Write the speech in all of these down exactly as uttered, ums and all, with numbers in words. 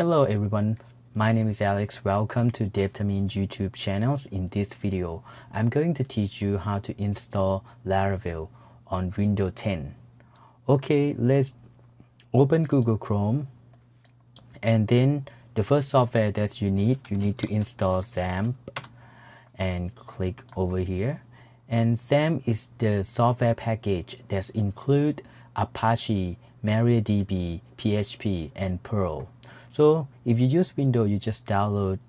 Hello everyone, my name is Alex. Welcome to DevTamin YouTube channels. In this video, I'm going to teach you how to install Laravel on Windows ten. Okay, let's open Google Chrome, and then the first software that you need, you need to install XAMPP and click over here. And XAMPP is the software package that includes Apache, MariaDB, P H P, and Perl. So if you use Windows, you just download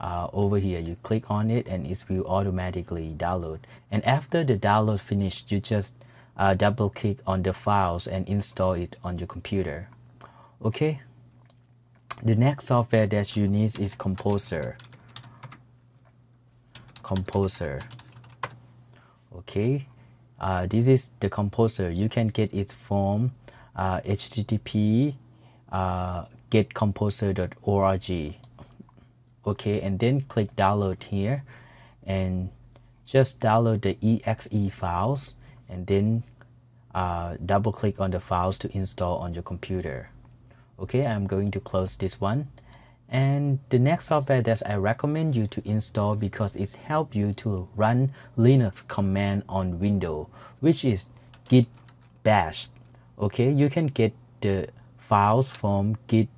uh, over here. You click on it and it will automatically download. And after the download finished, you just uh, double click on the files and install it on your computer. Okay. The next software that you need is Composer. Composer. Okay. Uh, this is the Composer. You can get it from uh, H T T P. Uh, get composer dot org. Okay, and then click download here and just download the exe files and then uh, double click on the files to install on your computer. Okay, I'm going to close this one. And the next software that I recommend you to install because it helps you to run Linux command on Windows, which is git bash. Okay, you can get the files from git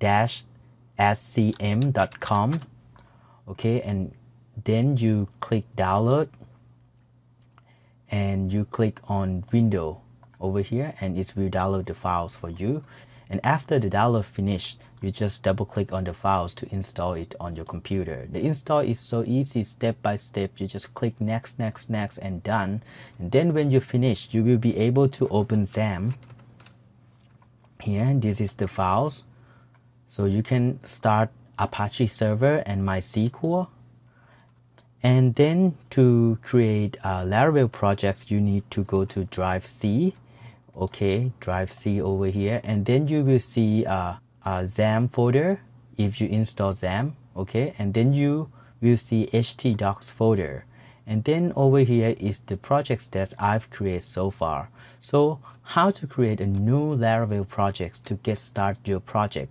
dash s c m dot com. Okay, and then you click download and you click on Windows over here and it will download the files for you. And after the download finished, you just double click on the files to install it on your computer. The install is so easy, step by step. You just click next, next, next, and done. And then when you finish, you will be able to open XAMPP. Here, this is the files. So you can start Apache server and MySQL. And then to create uh, Laravel projects, you need to go to drive C. Okay, drive C over here. And then you will see uh, a XAMPP folder if you install XAMPP. Okay, and then you will see htdocs folder. And then over here is the projects that I've created so far. So how to create a new Laravel project to get start your project.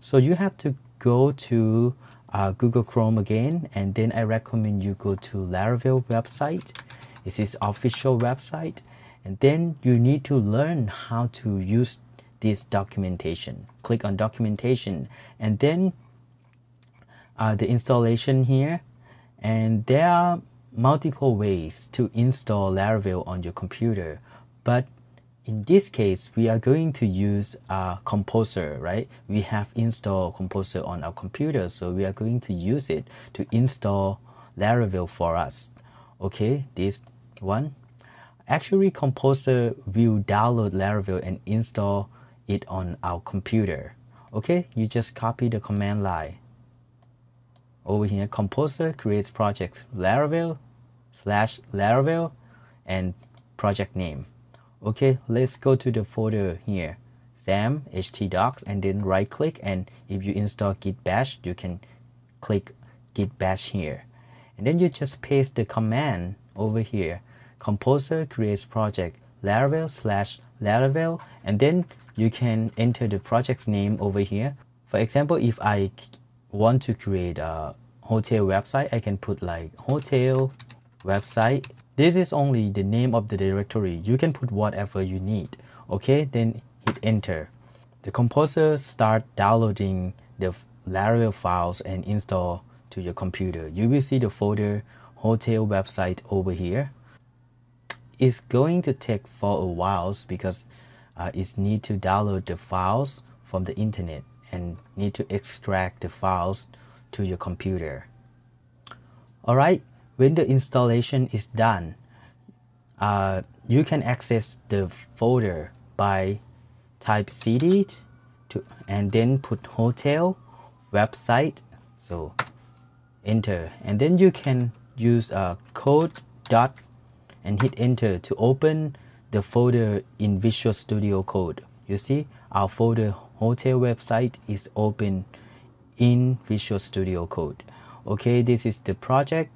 So you have to go to uh, Google Chrome again, and then I recommend you go to Laravel website. This is official website. And then you need to learn how to use this documentation. Click on documentation and then uh, the installation here. And there are multiple ways to install Laravel on your computer, but in this case we are going to use uh, Composer, right? We have installed Composer on our computer, so we are going to use it to install Laravel for us. Okay, this one. Actually, Composer will download Laravel and install it on our computer. Okay, you just copy the command line over here. Composer creates project Laravel slash Laravel and project name. Okay, let's go to the folder here, XAMPP htdocs, and then right click, and if you install git bash, you can click git bash here, and then you just paste the command over here. Composer creates project Laravel slash Laravel, and then you can enter the project's name over here. For example, if I want to create a hotel website, I can put like hotel website. This is only the name of the directory. You can put whatever you need. Okay, then hit enter. The Composer start downloading the Laravel files and install to your computer. You will see the folder hotel website over here. It's going to take for a while because uh, it need to download the files from the internet and need to extract the files to your computer. Alright, when the installation is done, uh, you can access the folder by type cd to, and then put hotel website, so enter, and then you can use a code dot and hit enter to open the folder in Visual Studio Code. You see our folder hotel website is open in Visual Studio Code. Okay, this is the project.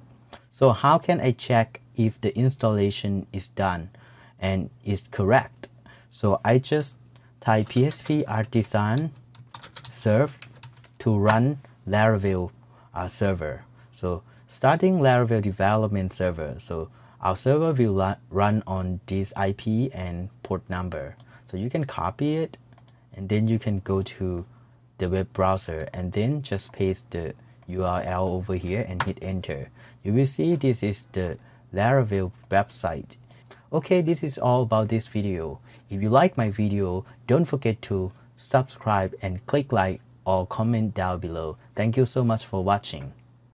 So how can I check if the installation is done and is correct? So I just type php artisan serve to run Laravel uh, server. So starting Laravel development server. So our server will run on this I P and port number. So you can copy it, and then you can go to the web browser and then just paste the U R L over here and hit enter. You will see this is the Laravel website. Okay, this is all about this video. If you like my video, don't forget to subscribe and click like or comment down below. Thank you so much for watching.